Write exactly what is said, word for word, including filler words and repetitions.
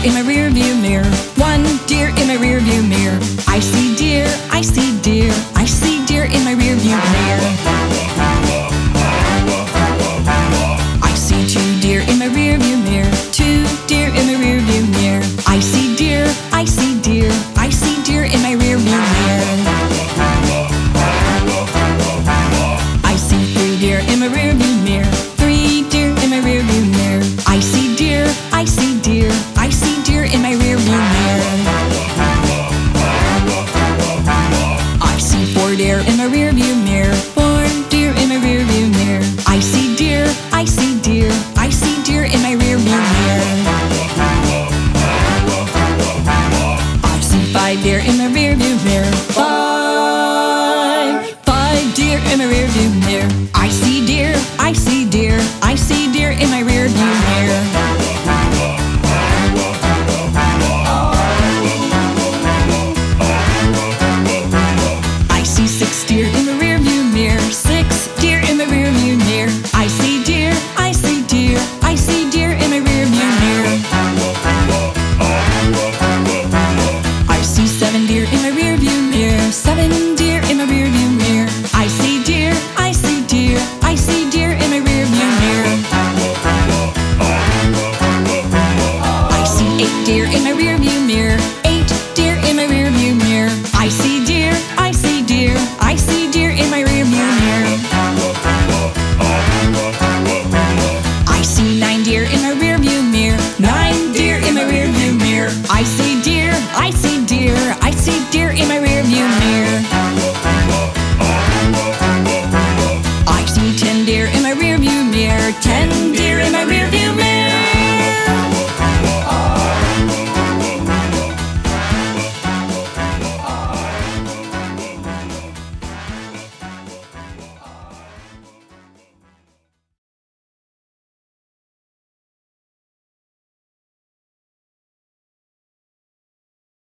deer in my rearview mirror. One deer in my rearview mirror. I see deer, I see deer, I see deer in my rearview mirror. I see two deer in my rearview mirror. Two deer in my rearview mirror. I see deer, I see deer, I see deer in my rearview mirror. I see three deer in my rearview mirror. Three deer in my rearview mirror. I see deer, I see deer, I see deer in my rearview mirror. I see four deer in my rearview mirror. Four deer in my rearview mirror. I see deer, I see deer, I see deer in my rearview mirror. I see five deer in my rearview mirror. Five, five deer in my rearview mirror. I see deer, I see deer, I see deer in my rearview mirror.